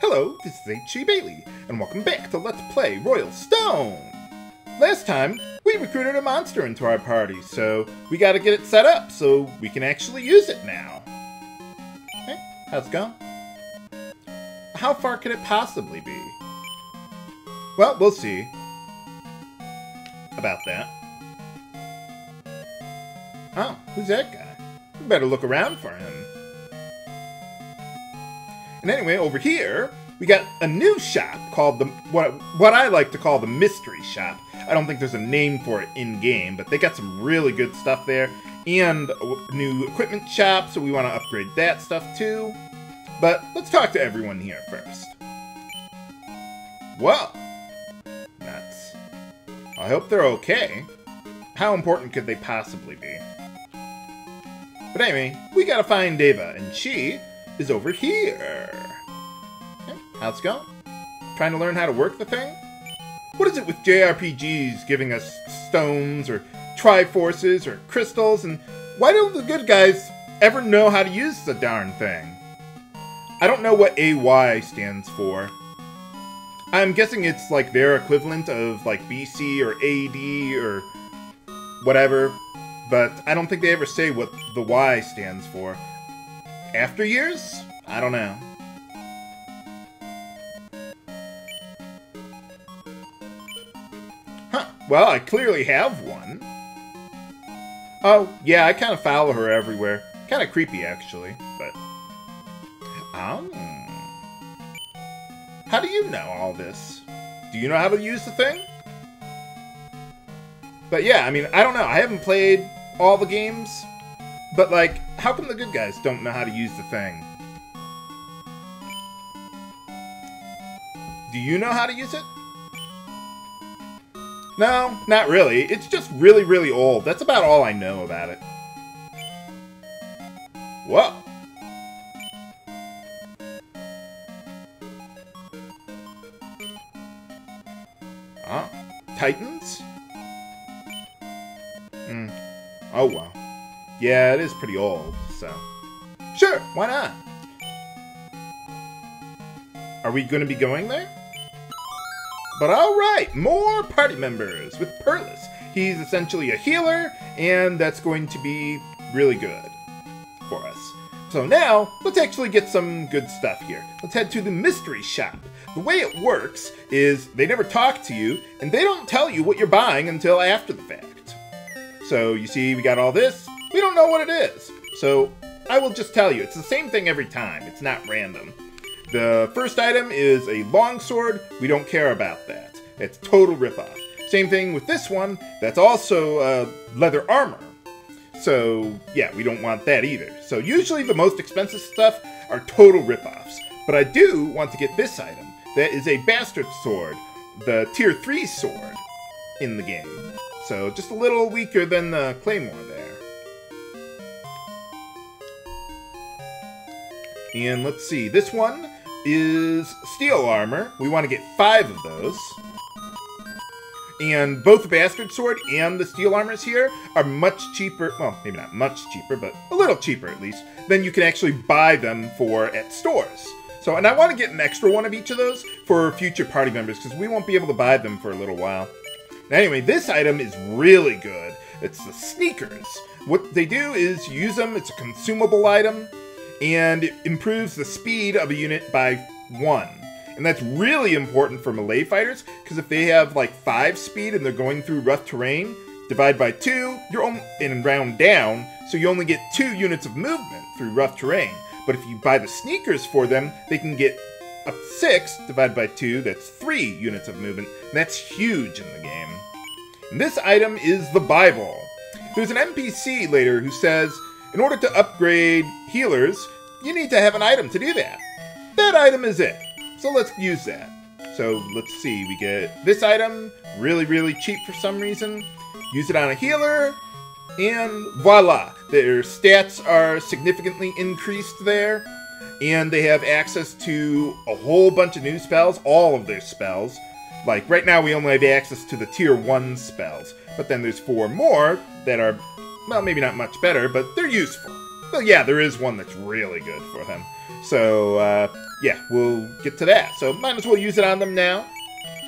Hello, this is H.C. Bailey, and welcome back to Let's Play Royal Stone! Last time, we recruited a monster into our party, so we gotta get it set up so we can actually use it now. Okay, how's it going? How far could it possibly be? Well, we'll see about that. Oh, who's that guy? We better look around for him. And anyway, over here, we got a new shop called the what I like to call the mystery shop. I don't think there's a name for it in-game, but they got some really good stuff there. And a new equipment shop, so we want to upgrade that stuff too. But let's talk to everyone here first. Whoa! Nuts. I hope they're okay. How important could they possibly be? But anyway, we gotta find Eva, and she is over here. Okay, how's it going? Trying to learn how to work the thing? What is it with JRPGs giving us stones or triforces or crystals, and why don't the good guys ever know how to use the darn thing? I don't know what AY stands for. I'm guessing it's like their equivalent of like BC or AD or whatever, but I don't think they ever say what the Y stands for. After years? I don't know. Huh. Well, I clearly have one. Oh, yeah, I kind of follow her everywhere. Kind of creepy, actually, but... How do you know all this? Do you know how to use the thing? But yeah, I mean, I don't know. I haven't played all the games, but like, how come the good guys don't know how to use the thing? Do you know how to use it? No, not really. It's just really, really old. That's about all I know about it. Whoa. Ah, Titans? Hmm. Oh, wow. Yeah, it is pretty old, so... Sure, why not? Are we going to be going there? But alright, more party members with Perlis. He's essentially a healer, and that's going to be really good for us. So now, let's actually get some good stuff here. Let's head to the mystery shop. The way it works is they never talk to you, and they don't tell you what you're buying until after the fact. So you see, we got all this. We don't know what it is. So I will just tell you, it's the same thing every time. It's not random. The first item is a longsword. We don't care about that. It's total ripoff. Same thing with this one. That's also leather armor. So yeah, we don't want that either. So usually the most expensive stuff are total ripoffs. But I do want to get this item. That is a Bastard Sword, the Tier 3 sword in the game. So just a little weaker than the Claymore there. And let's see, this one is steel armor. We want to get 5 of those. And both the Bastard Sword and the steel armors here are much cheaper, well, maybe not much cheaper, but a little cheaper at least, than you can actually buy them for at stores. So, and I want to get an extra one of each of those for future party members, because we won't be able to buy them for a little while. Anyway, this item is really good. It's the sneakers. What they do is use them, it's a consumable item, and it improves the speed of a unit by 1. And that's really important for melee fighters, because if they have like 5 speed and they're going through rough terrain, divide by 2, you're only in round down, so you only get 2 units of movement through rough terrain. But if you buy the sneakers for them, they can get up to 6, divided by 2, that's 3 units of movement, and that's huge in the game. And this item is the Bible. There's an NPC later who says, in order to upgrade healers, you need to have an item to do that. That item is it. So let's use that. So let's see, we get this item, really, really cheap for some reason. Use it on a healer, and voila. Their stats are significantly increased there, and they have access to a whole bunch of new spells, all of their spells. Like right now we only have access to the tier 1 spells, but then there's 4 more that are, well, maybe not much better, but they're useful. Well, yeah, there is one that's really good for them. So, yeah, we'll get to that. So might as well use it on them now.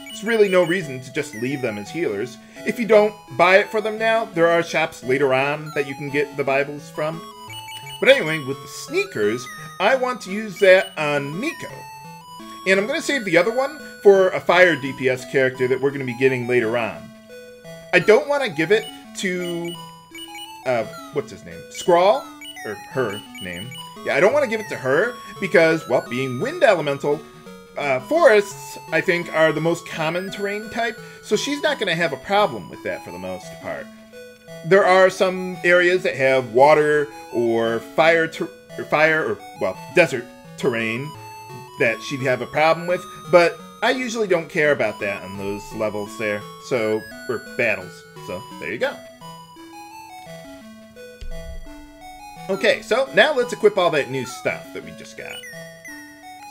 There's really no reason to just leave them as healers. If you don't buy it for them now, there are shops later on that you can get the Bibles from. But anyway, with the sneakers, I want to use that on Nico. And I'm going to save the other one for a fire DPS character that we're going to be getting later on. I don't want to give it to... what's his name? Scrawl? Or her name. Yeah, I don't want to give it to her because, well, being wind elemental, forests, I think, are the most common terrain type, so she's not going to have a problem with that for the most part. There are some areas that have water or desert terrain that she'd have a problem with, but I usually don't care about that on those levels there, so, or battles, so there you go. Okay, so now let's equip all that new stuff that we just got.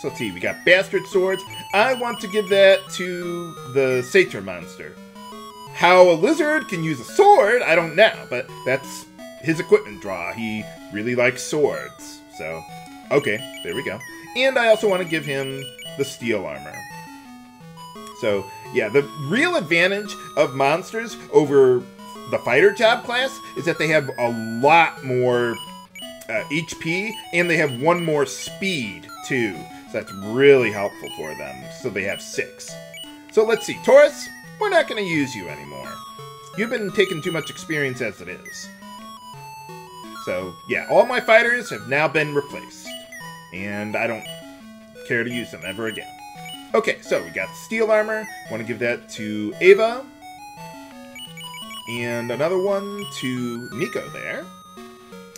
So let's see, we got Bastard Swords. I want to give that to the Satyr monster. How a lizard can use a sword, I don't know, but that's his equipment draw. He really likes swords, so okay, there we go. And I also want to give him the steel armor. So yeah, the real advantage of monsters over the fighter job class is that they have a lot more HP, and they have one more speed too, so that's really helpful for them. So they have 6. So let's see, Taurus, we're not going to use you anymore. You've been taking too much experience as it is. So yeah, all my fighters have now been replaced, and I don't care to use them ever again. Okay, so we got steel armor. Want to give that to Eva, and another one to Nico there.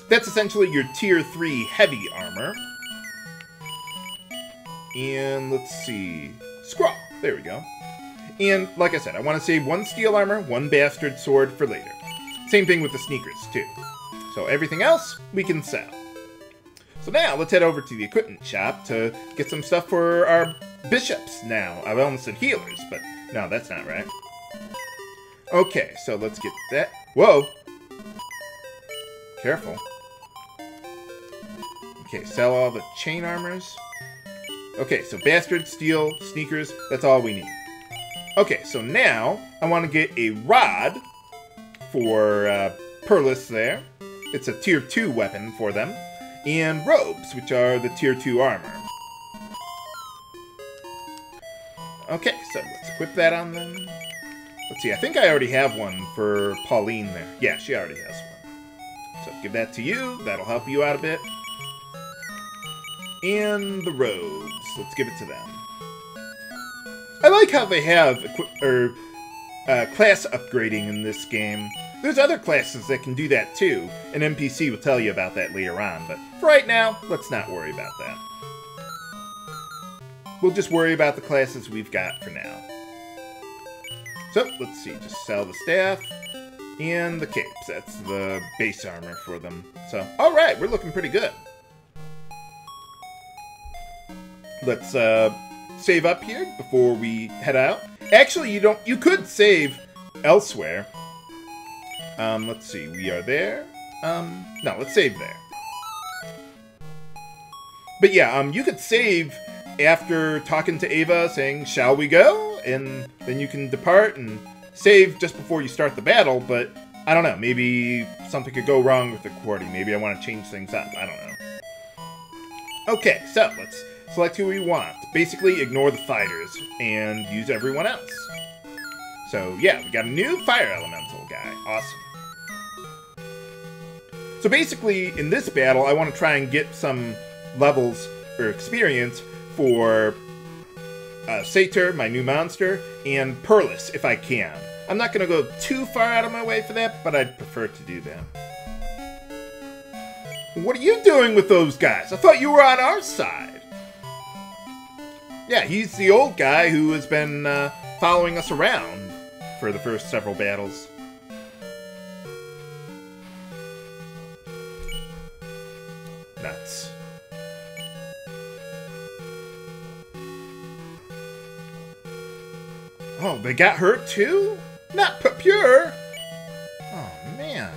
That's essentially your tier 3 heavy armor. And let's see, Skrall, there we go. And like I said, I want to save 1 steel armor, 1 bastard sword for later. Same thing with the sneakers too. So everything else we can sell. So now let's head over to the equipment shop to get some stuff for our bishops now. I almost said healers, but no, that's not right. Okay, so let's get that. Whoa, careful. Okay, sell all the chain armors. Okay, so bastard, steel, sneakers, that's all we need. Okay, so now I want to get a rod for Perlis there. It's a tier 2 weapon for them. And robes, which are the tier 2 armor. Okay, so let's equip that on them. Let's see, I think I already have one for Pauline there. Yeah, she already has one. So give that to you, that'll help you out a bit. And the robes, let's give it to them. I like how they have class upgrading in this game. There's other classes that can do that too. An NPC will tell you about that later on, but for right now, let's not worry about that. We'll just worry about the classes we've got for now. So, let's see, just sell the staff. And the capes, that's the base armor for them. So, alright, we're looking pretty good. Let's save up here before we head out. Actually, you could save elsewhere. Let's see, we are there. No, let's save there. But yeah, you could save after talking to Eva, saying, shall we go? And then you can depart and save just before you start the battle, but I don't know, maybe something could go wrong with the recording. Maybe I want to change things up, I don't know. Okay, so let's select who we want. Basically ignore the fighters and use everyone else. So yeah, we got a new fire elemental guy, awesome. So basically in this battle, I want to try and get some levels or experience for Satyr, my new monster, and Perlis, if I can. I'm not going to go too far out of my way for that, but I'd prefer to do that. What are you doing with those guys? I thought you were on our side. Yeah, he's the old guy who has been following us around for the first several battles. Nuts. Oh, they got her too? Not pure! Oh, man.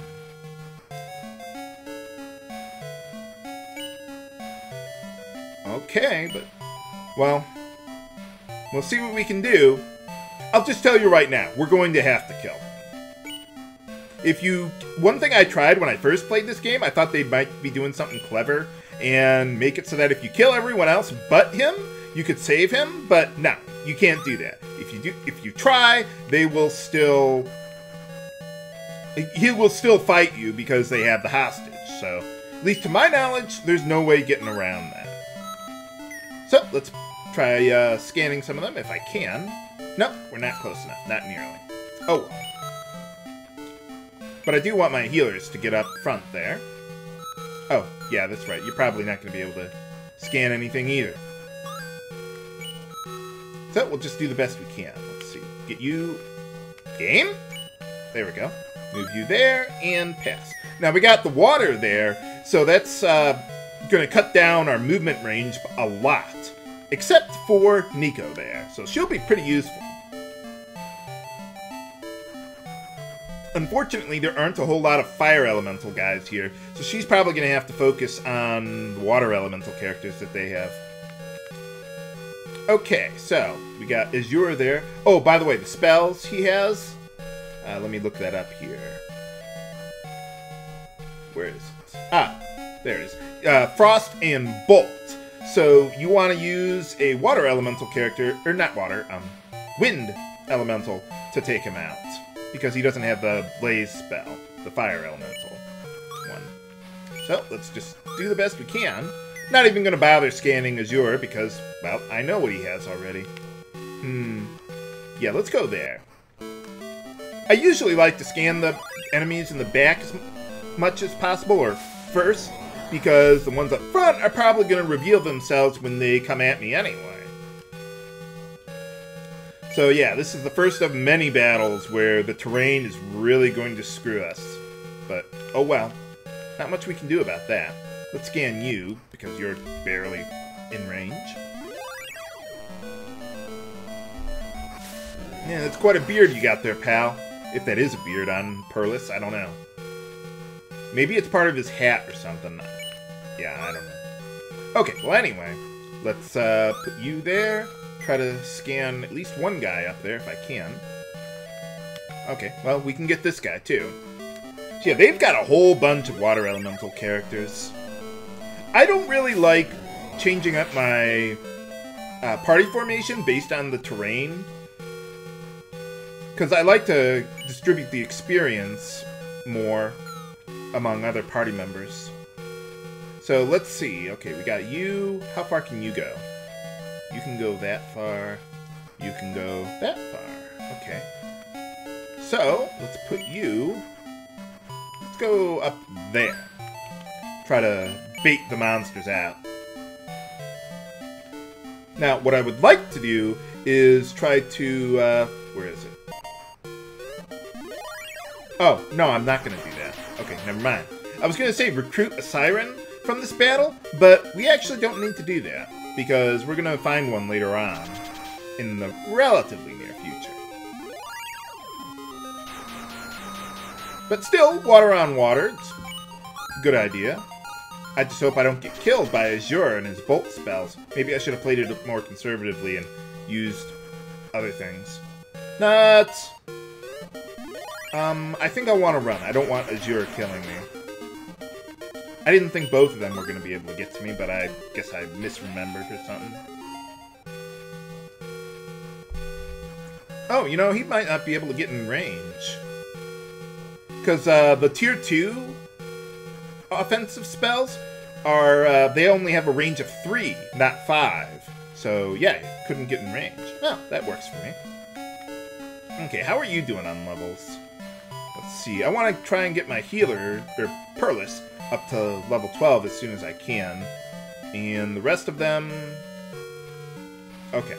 Okay, but Well, we'll see what we can do. I'll just tell you right now, we're going to have to kill. One thing I tried when I first played this game, I thought they might be doing something clever and make it so that if you kill everyone else but him, you could save him, but no, you can't do that. If you try, they will still... He will still fight you because they have the hostage, so... At least to my knowledge, there's no way getting around that. So, let's try scanning some of them if I can. Nope, we're not close enough. Not nearly. Oh well. But I do want my healers to get up front there. Oh, yeah, that's right. You're probably not going to be able to scan anything either. So, we'll just do the best we can. Let's see. Get you... Game? There we go. Move you there, and pass. Now, we got the water there, so that's going to cut down our movement range a lot. Except for Nico there, so she'll be pretty useful. Unfortunately, there aren't a whole lot of fire elemental guys here, so she's probably going to have to focus on water elemental characters that they have. Okay, so we got Azura there. Oh, by the way, the spells he has. Let me look that up here. Where is it? Ah, there it is. Frost and Bolt. So you want to use a water elemental character, or not water, wind elemental to take him out. Because he doesn't have the blaze spell, the fire elemental one. So let's just do the best we can. Not even going to bother scanning Azura because, well, I know what he has already. Yeah, let's go there. I usually like to scan the enemies in the back as much as possible, or first, because the ones up front are probably going to reveal themselves when they come at me anyway. So yeah, this is the first of many battles where the terrain is really going to screw us. But, oh well. Not much we can do about that. Let's scan you, because you're barely in range. Yeah, that's quite a beard you got there, pal. If that is a beard on Perlis, I don't know. Maybe it's part of his hat or something. Yeah, I don't know. Okay, well anyway, let's put you there. Try to scan at least one guy up there if I can. Okay, well, we can get this guy too. So yeah, they've got a whole bunch of water elemental characters. I don't really like changing up my party formation based on the terrain, because I like to distribute the experience more among other party members. So let's see. Okay, we got you. How far can you go? You can go that far. You can go that far. Okay. So, let's put you... Let's go up there. Try to bait the monsters out. Now, what I would like to do is try to... where is it? Oh, no, I'm not going to do that. Okay, never mind. I was going to say recruit a Siren from this battle, but we actually don't need to do that, because we're going to find one later on in the relatively near future. But still, water on water, it's a good idea. I just hope I don't get killed by Azure and his bolt spells. Maybe I should have played it more conservatively and used other things. Nuts! I think I want to run. I don't want Azure killing me. I didn't think both of them were going to be able to get to me, but I guess I misremembered or something. Oh, you know, he might not be able to get in range. Because the Tier 2 offensive spells are, they only have a range of 3, not 5. So, yeah, couldn't get in range. Well, that works for me. Okay, how are you doing on levels? Let's see, I want to try and get my healer, or Perlis, up to level 12 as soon as I can. And the rest of them... Okay.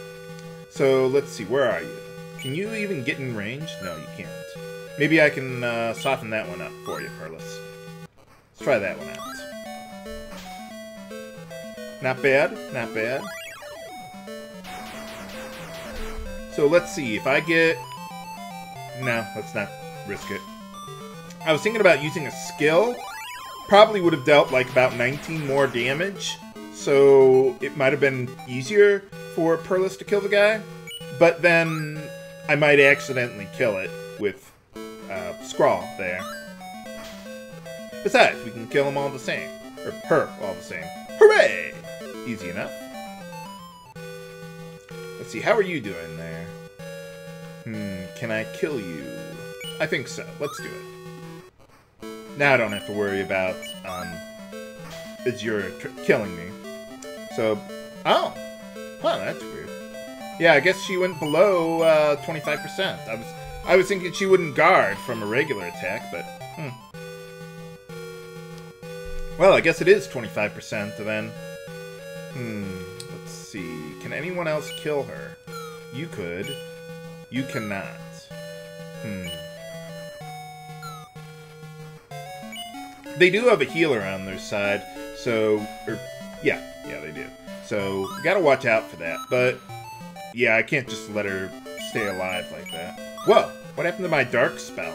So, let's see. Where are you? Can you even get in range? No, you can't. Maybe I can soften that one up for you, Perlis. Let's try that one out. Not bad. Not bad. So, let's see. If I get... No, let's not risk it. I was thinking about using a skill... Probably would have dealt like about 19 more damage, so it might have been easier for Perlis to kill the guy, but then I might accidentally kill it with Skrall there. Besides, we can kill him all the same. Or her all the same. Hooray! Easy enough. Let's see, how are you doing there? Can I kill you? I think so. Let's do it. Now I don't have to worry about, Azura killing me. So, oh! Huh, that's weird. Yeah, I guess she went below, 25%. I was thinking she wouldn't guard from a regular attack, but, Well, I guess it is 25% then. Let's see. Can anyone else kill her? You could. You cannot. They do have a healer on their side, so... yeah, they do. So, gotta watch out for that, but... Yeah, I can't just let her stay alive like that. Whoa! What happened to my dark spell?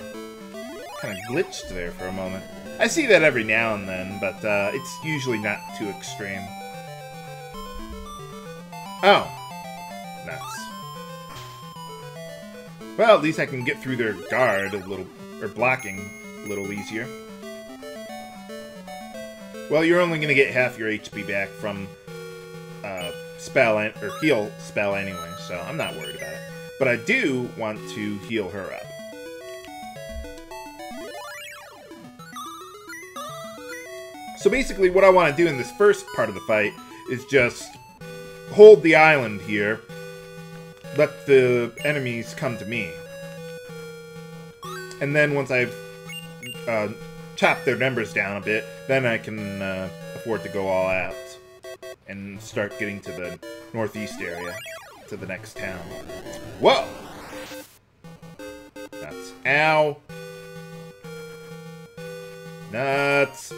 Kind of glitched there for a moment. I see that every now and then, but it's usually not too extreme. Oh. Nuts. Well, at least I can get through their guard a little, or blocking a little easier. Well, you're only going to get half your HP back from heal spell anyway, so I'm not worried about it. But I do want to heal her up. So basically what I want to do in this first part of the fight is just hold the island here, let the enemies come to me. And then once I've chop their numbers down a bit, then I can afford to go all out and start getting to the northeast area, to the next town. Whoa! Nuts. Ow! Nuts!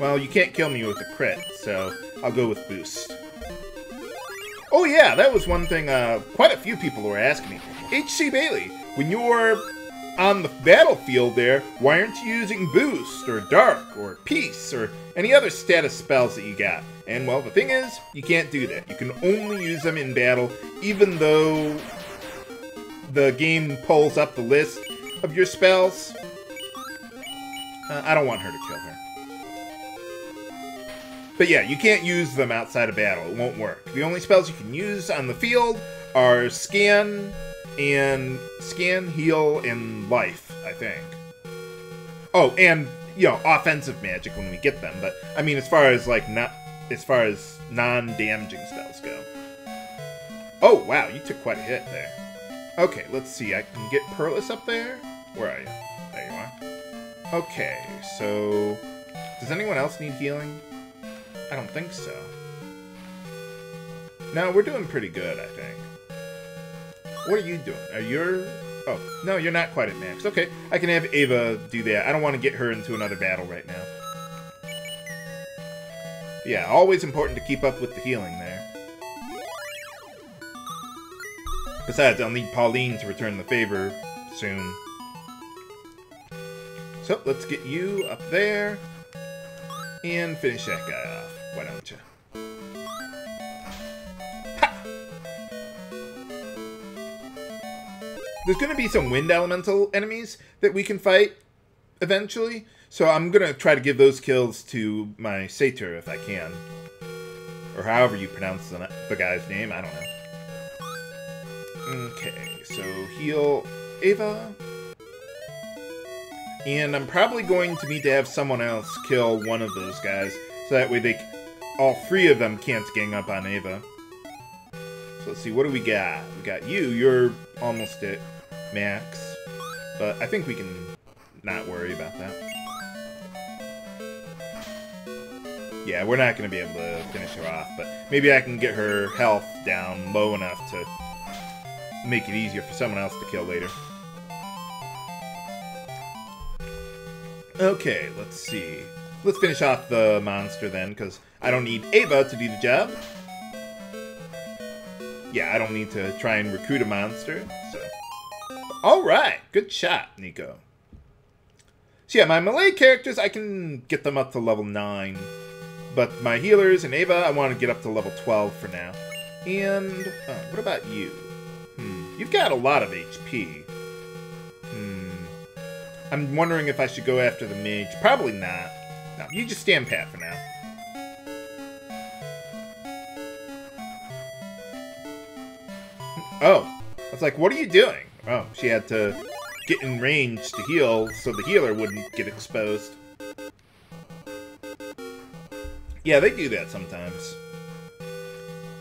Well, you can't kill me with a crit, so I'll go with boost. Oh yeah, that was one thing quite a few people were asking me. H.C. Bailey, when you're on the battlefield there, why aren't you using boost, or dark, or peace, or any other status spells that you got? And well, the thing is, you can't do that. You can only use them in battle, even though the game pulls up the list of your spells. I don't want her to kill her. But yeah, you can't use them outside of battle. It won't work. The only spells you can use on the field are scan, and scan, heal, and life, I think. Oh, and, you know, offensive magic when we get them, but, I mean, as far as, like, non-damaging spells go. Oh, wow, you took quite a hit there. Okay, let's see, I can get Perlis up there? Where are you? There you are. Okay, so, does anyone else need healing? I don't think so. No, we're doing pretty good, I think. What are you doing? Are you... Oh, no, you're not quite at max. Okay, I can have Eva do that. I don't want to get her into another battle right now. Yeah, always important to keep up with the healing there. Besides, I'll need Pauline to return the favor soon. So, let's get you up there. And finish that guy off. Why don't you? There's going to be some wind elemental enemies that we can fight eventually, so I'm going to try to give those kills to my Satyr if I can. Or however you pronounce the guy's name, I don't know. Okay, so heal Eva. And I'm probably going to need to have someone else kill one of those guys, so that way all three of them can't gang up on Eva. So let's see, what do we got? We got you, you're almost at max, but I think we can not worry about that. Yeah, we're not going to be able to finish her off, but maybe I can get her health down low enough to make it easier for someone else to kill later. Okay, let's see. Let's finish off the monster then, because I don't need Eva to do the job. Yeah, I don't need to try and recruit a monster, so... Alright! Good shot, Nico. So yeah, my melee characters, I can get them up to level 9. But my healers and Eva, I want to get up to level 12 for now. And what about you? You've got a lot of HP. I'm wondering if I should go after the mage. Probably not. No, you just stand pat for now. Oh, I was like, what are you doing? Oh, she had to get in range to heal so the healer wouldn't get exposed. Yeah, they do that sometimes.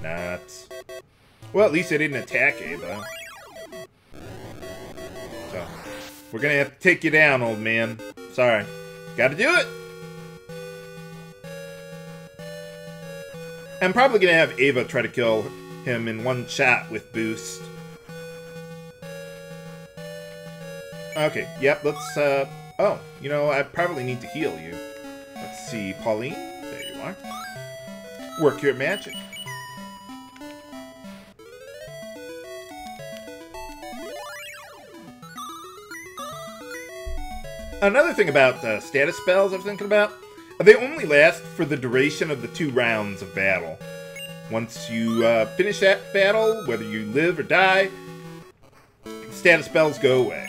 Not. Well, at least I didn't attack Eva. So, we're gonna have to take you down, old man. Sorry. Gotta do it! I'm probably gonna have Eva try to kill him in one shot with boost. Okay, yep, let's, oh, you know, I probably need to heal you. Let's see, Pauline? There you are. Work your magic. Another thing about status spells I was thinking about, they only last for the duration of the 2 rounds of battle. Once you finish that battle, whether you live or die, status spells go away.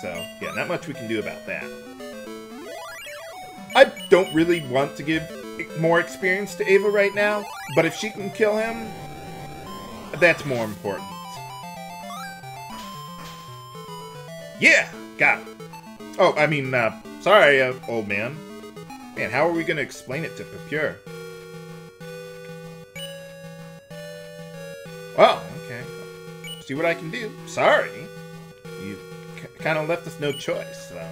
So, yeah, not much we can do about that. I don't really want to give more experience to Eva right now, but if she can kill him, that's more important. Yeah! Got it. Oh, I mean, sorry, old man. Man, how are we going to explain it to Papure? Oh, okay. See what I can do. Sorry. You kind of left us no choice, so.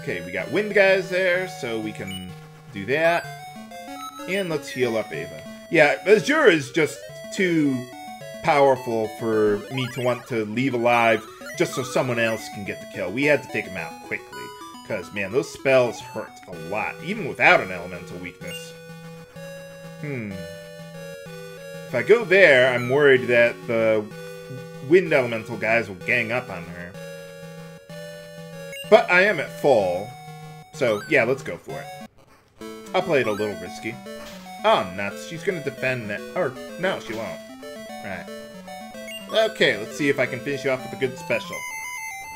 Okay, we got wind guys there, so we can do that. And let's heal up Eva. Yeah, Azura is just too powerful for me to want to leave alive just so someone else can get the kill. We had to take him out quickly, because, man, those spells hurt a lot, even without an elemental weakness. If I go there, I'm worried that the wind elemental guys will gang up on her. But I am at full, so, yeah, let's go for it. I'll play it a little risky. Oh, nuts. She's going to defend that. Or, no, she won't. Right. Okay, let's see if I can finish you off with a good special.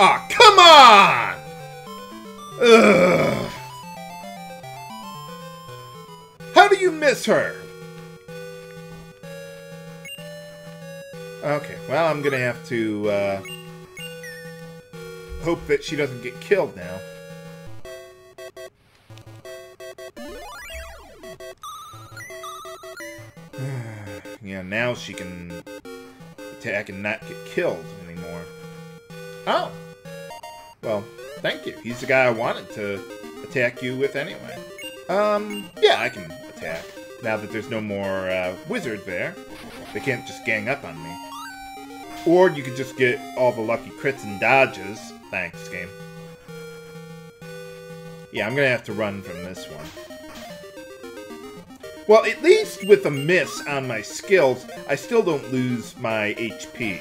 Ah, come on! Ugh. How do you miss her? Okay, well, I'm gonna have to, hope that she doesn't get killed now. Yeah, now she can attack and not get killed anymore. Oh! Well, thank you. He's the guy I wanted to attack you with anyway. Yeah, I can attack. Now that there's no more wizard there, they can't just gang up on me. Or you could just get all the lucky crits and dodges. Thanks, game. Yeah, I'm gonna have to run from this one. Well, at least with a miss on my skills, I still don't lose my HP.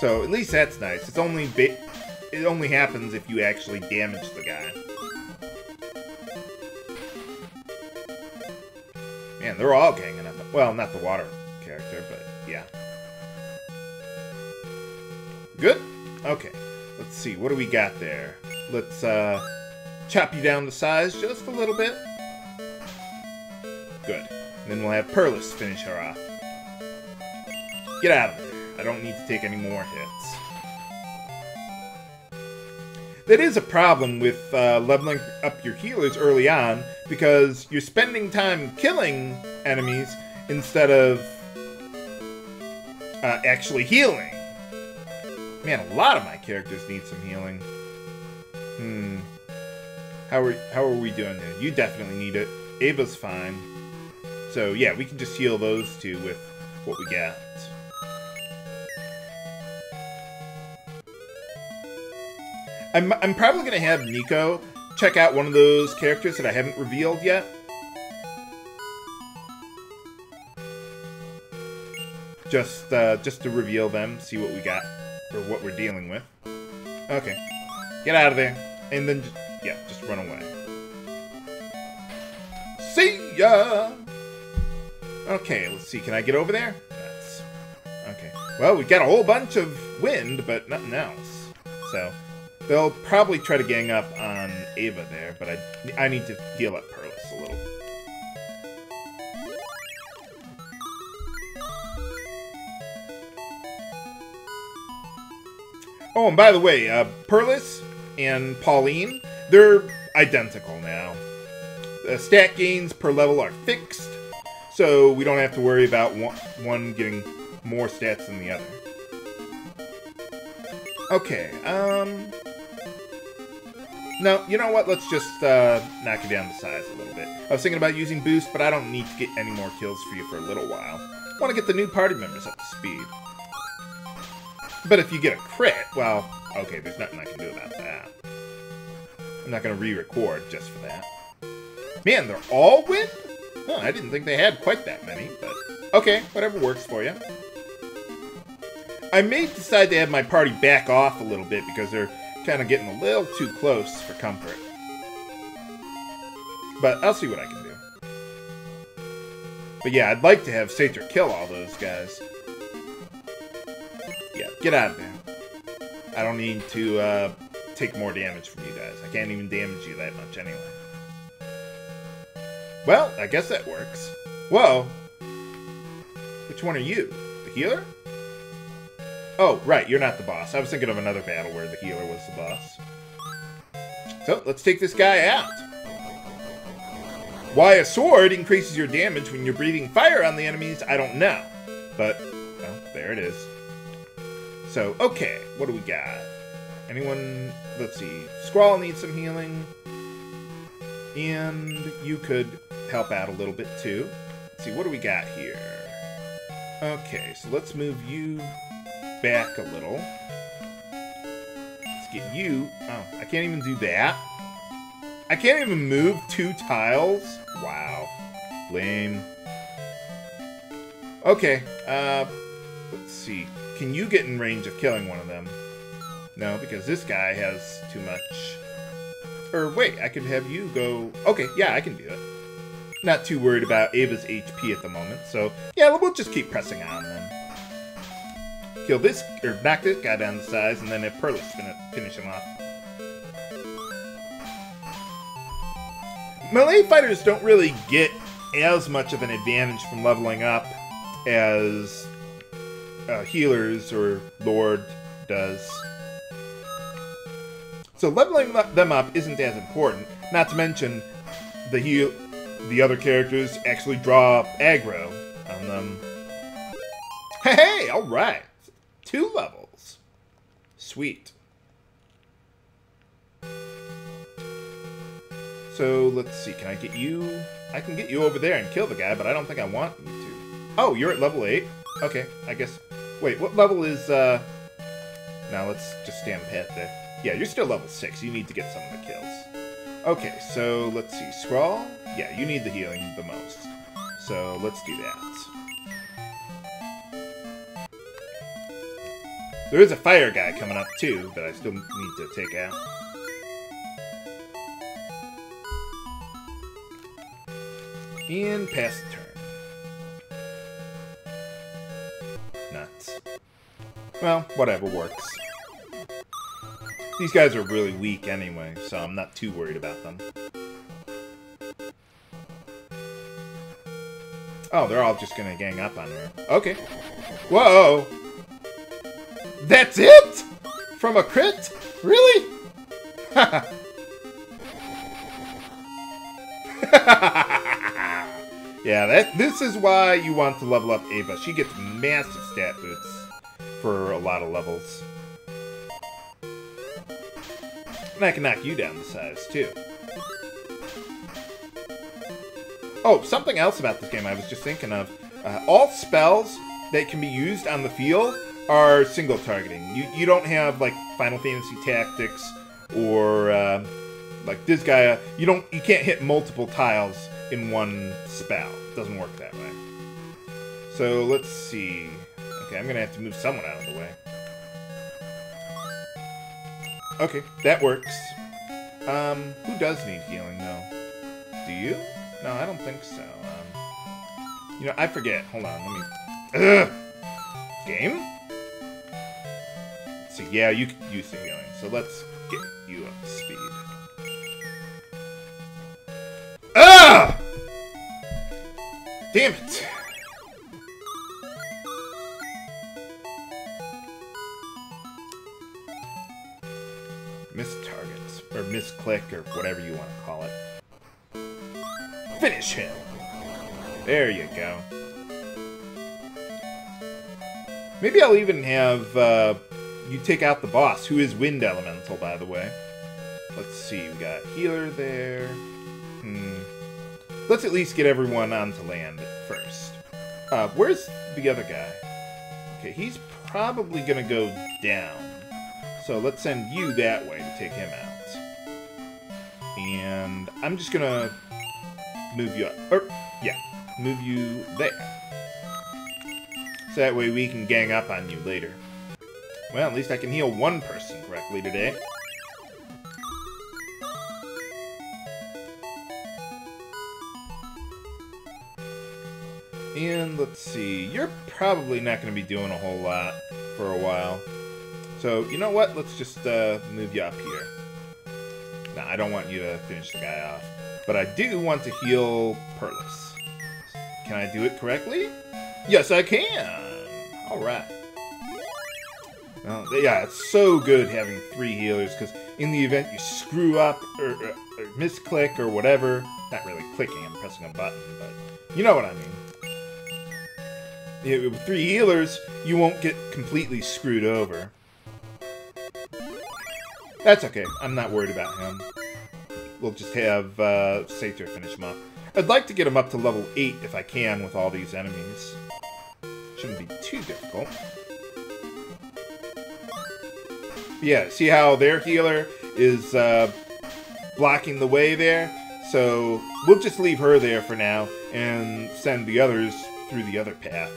So, at least that's nice. It's only it only happens if you actually damage the guy. Man, they're all ganging up. Well, not the water character, but yeah. Good? Okay. Let's see. What do we got there? Let's, chop you down to size just a little bit. Good. And then we'll have Perlis finish her off. Get out of there. I don't need to take any more hits. That is a problem with leveling up your healers early on, because you're spending time killing enemies instead of actually healing. Man, a lot of my characters need some healing. How are we doing there? You definitely need it. Eva's fine. So, yeah, we can just heal those two with what we got. I'm probably going to have Nico check out one of those characters that I haven't revealed yet. Just to reveal them, see what we got, or what we're dealing with. Okay. Get out of there. And then just yeah, just run away. See ya! Okay, let's see. Can I get over there? That's... okay. Well, we've got a whole bunch of wind, but nothing else. So, they'll probably try to gang up on Eva there, but I need to heal up Perlis a little. Oh, and by the way, Perlis and Pauline, they're identical now. The stat gains per level are fixed, so we don't have to worry about one getting more stats than the other. Okay, no, you know what? Let's just knock it down to size a little bit. I was thinking about using boost, but I don't need to get any more kills for you for a little while. I want to get the new party members up to speed. But if you get a crit, well, okay, there's nothing I can do about that. I'm not going to re-record just for that. Man, they're all wind? Huh, I didn't think they had quite that many, but... okay, whatever works for you. I may decide to have my party back off a little bit because they're kind of getting a little too close for comfort. But I'll see what I can do. But yeah, I'd like to have Satyr kill all those guys. Yeah, get out of there. I don't need to take more damage from you guys. I can't even damage you that much anyway. Well, I guess that works. Whoa. Which one are you? The healer? Oh, right, you're not the boss. I was thinking of another battle where the healer was the boss. So, let's take this guy out. Why a sword increases your damage when you're breathing fire on the enemies, I don't know. But, well, there it is. So, okay, what do we got? Anyone, let's see, Skrall needs some healing. And you could help out a little bit too. Let's see, what do we got here? Okay, so let's move you back a little. Let's get you, oh, I can't even do that. I can't even move two tiles? Wow, lame. Okay, let's see. Can you get in range of killing one of them? No, because this guy has too much. Or wait, I could have you go... okay, yeah, I can do it. Not too worried about Ava's HP at the moment, so... yeah, we'll just keep pressing on then. Kill this... or knock this guy down to size, and then have Perlis finish him off. Melee fighters don't really get as much of an advantage from leveling up as... healers or Lord does. So leveling them up isn't as important, not to mention the other characters actually draw aggro on them. Hey, alright! 2 levels. Sweet. So, let's see, can I get you? I can get you over there and kill the guy, but I don't think I want you to. Oh, you're at level 8? Okay, I guess... wait, what level is, now let's just stand pat there. Yeah, you're still level 6. You need to get some of the kills. Okay, so let's see. Scrawl? Yeah, you need the healing the most. So let's do that. There is a fire guy coming up, too, that I still need to take out. And pass the turn. Nuts. Well, whatever works. These guys are really weak anyway, so I'm not too worried about them. Oh, they're all just gonna gang up on her. Okay. Whoa! That's it? From a crit? Really? Haha. Yeah, this is why you want to level up Eva. She gets massive stat boots for a lot of levels. And I can knock you down to size, too. Oh, something else about this game I was just thinking of. All spells that can be used on the field are single targeting. You don't have, like, Final Fantasy Tactics or, like, this guy. You can't hit multiple tiles in one spell. It doesn't work that way. So, let's see. Okay, I'm gonna have to move someone out of the way. Okay, that works. Who does need healing, though? Do you? No, I don't think so. You know, I forget. Hold on, let me... Ugh! Game? So, yeah, you can use the healing. So let's get you up to speed. Ah! Damn it! Miss targets, or misclick, or whatever you want to call it. Finish him! There you go. Maybe I'll even have you take out the boss, who is wind elemental, by the way. Let's see, we got healer there. Let's at least get everyone onto land first. Where's the other guy? Okay, he's probably gonna go down. So let's send you that way to take him out. And I'm just gonna move you up. Or, yeah, move you there. So that way we can gang up on you later. Well, at least I can heal one person correctly today. And let's see, you're probably not going to be doing a whole lot for a while. So, you know what? Let's just move you up here. Nah, I don't want you to finish the guy off. But I do want to heal Perlis. Can I do it correctly? Yes, I can! Alright. Well, yeah, it's so good having three healers, because in the event you screw up, or misclick, or whatever. Not really clicking, I'm pressing a button, but you know what I mean. With three healers, you won't get completely screwed over. That's okay. I'm not worried about him. We'll just have Satyr finish him up. I'd like to get him up to level 8 if I can with all these enemies. Shouldn't be too difficult. Yeah, see how their healer is blocking the way there? So we'll just leave her there for now and send the others through the other path.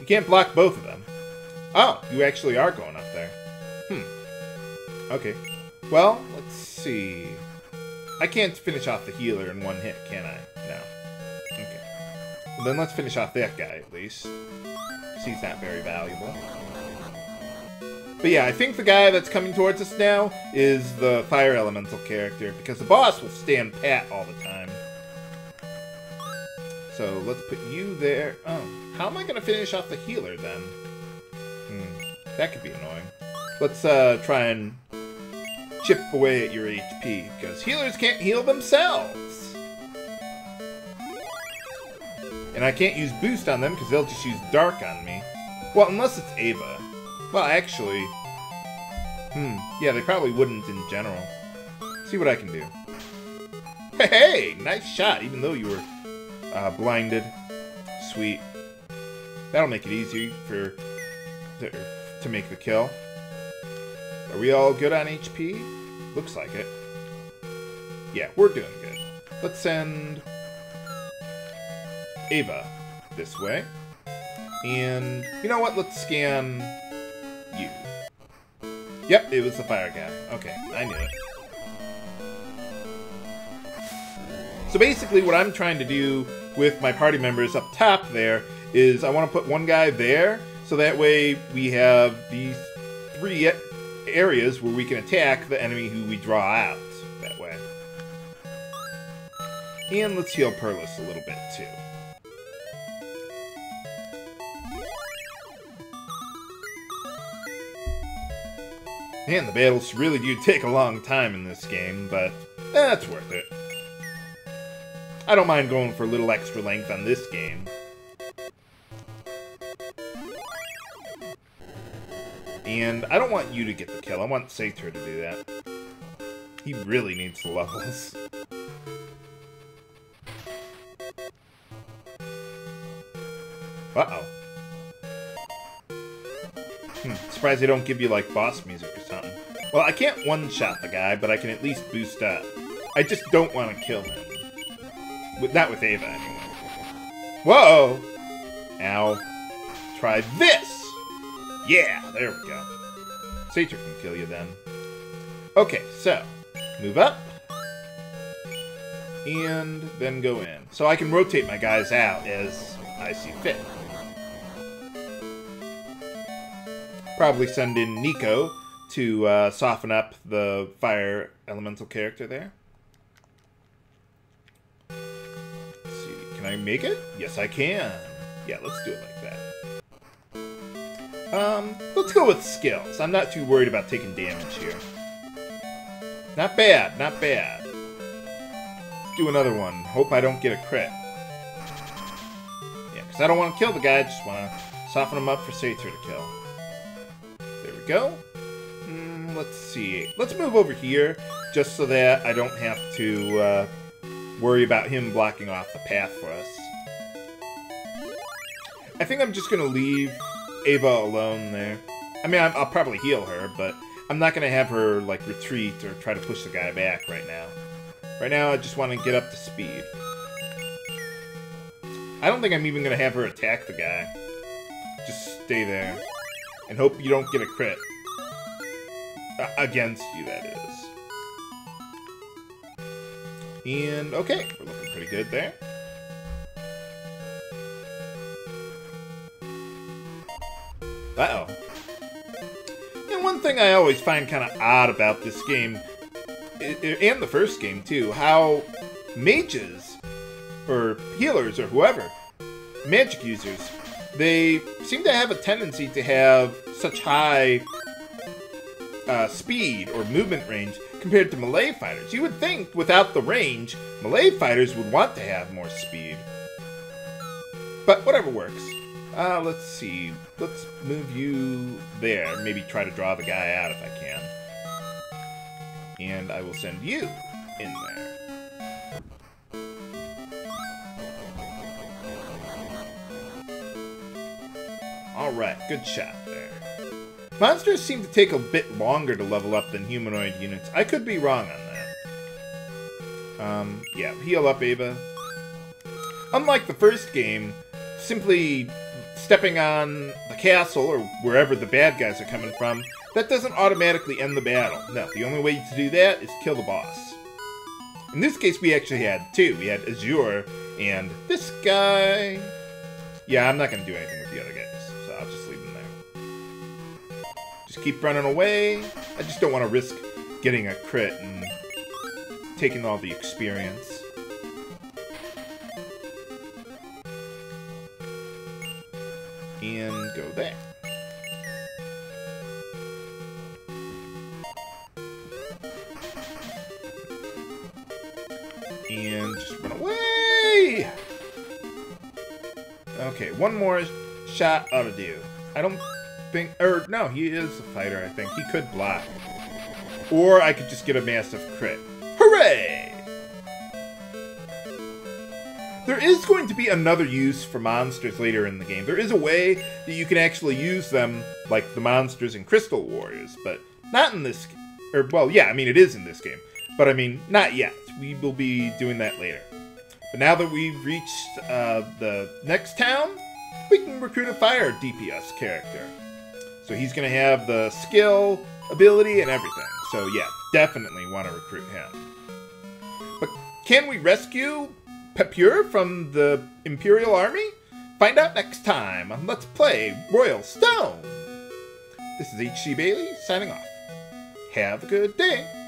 You can't block both of them. Oh, you actually are going up there. Okay. Well, let's see. I can't finish off the healer in one hit, can I? No. Okay. Well, then let's finish off that guy, at least. Because he's not very valuable. But yeah, I think the guy that's coming towards us now is the fire elemental character, because the boss will stand pat all the time. So, let's put you there. Oh, how am I going to finish off the healer, then? That could be annoying. Let's try and chip away at your HP, because healers can't heal themselves! And I can't use boost on them, because they'll just use dark on me. Well, unless it's Eva. Well, actually... yeah, they probably wouldn't in general. See what I can do. Hey! Nice shot, even though you were blinded. Sweet. That'll make it easy for... to make the kill. Are we all good on HP? Looks like it. Yeah, we're doing good. Let's send Eva this way. And you know what? Let's scan you. Yep, it was the fire guy. Okay, I knew it. So basically what I'm trying to do with my party members up top there is I want to put one guy there so that way we have these three areas where we can attack the enemy who we draw out that way. And let's heal Perlis a little bit too. Man, the battles really do take a long time in this game, but that's worth it. I don't mind going for a little extra length on this game. And I don't want you to get the kill. I want Satyr to do that. He really needs the levels. Uh-oh. Surprised they don't give you, like, boss music or something. Well, I can't one-shot the guy, but I can at least boost up. I just don't want to kill him. Not with Eva, anyway. Whoa! Ow. Try this! Yeah, there we go. Satyr can kill you then. Okay, so, move up, and then go in. So I can rotate my guys out as I see fit. Probably send in Nico to soften up the fire elemental character there. Let's see, can I make it? Yes, I can. Yeah, let's do it like that. Let's go with skills. I'm not too worried about taking damage here. Not bad, not bad. Let's do another one. Hope I don't get a crit. Yeah, because I don't want to kill the guy. I just want to soften him up for Satyr to kill. There we go. Let's see. Let's move over here just so that I don't have to worry about him blocking off the path for us. I think I'm just going to leave Eva alone there. I mean, I'll probably heal her, but I'm not going to have her, like, retreat or try to push the guy back right now. Right now, I just want to get up to speed. I don't think I'm even going to have her attack the guy. Just stay there. And hope you don't get a crit. Against you, that is. And, okay, we're looking pretty good there. Uh-oh. And one thing I always find kind of odd about this game, and the first game too, how mages, or healers, or whoever, magic users, they seem to have a tendency to have such high speed or movement range compared to melee fighters. You would think, without the range, melee fighters would want to have more speed. But whatever works. Let's see. Let's move you there. Maybe try to draw the guy out if I can. And I will send you in there. Alright, good shot there. Monsters seem to take a bit longer to level up than humanoid units. I could be wrong on that. Yeah, heal up, Eva. Unlike the first game, simply stepping on the castle, or wherever the bad guys are coming from, that doesn't automatically end the battle. No, the only way to do that is kill the boss. In this case, we actually had two. We had Azura and this guy. Yeah, I'm not going to do anything with the other guys, so I'll just leave them there. Just keep running away. I just don't want to risk getting a crit and taking all the experience. And go there. And just run away! Okay, one more shot ought to do. I don't think... Or, no, he is a fighter, I think. He could block. Or I could just get a massive crit. Hooray! There is going to be another use for monsters later in the game. There is a way that you can actually use them, like the monsters in Crystal Warriors, but not in this... Or, well, yeah, I mean, it is in this game. But, I mean, not yet. We will be doing that later. But now that we've reached the next town, we can recruit a fire DPS character. So he's going to have the skill, ability, and everything. So, yeah, definitely want to recruit him. But can we rescue Pepure from the Imperial Army? Find out next time on Let's Play Royal Stone. This is H.C. Bailey signing off. Have a good day.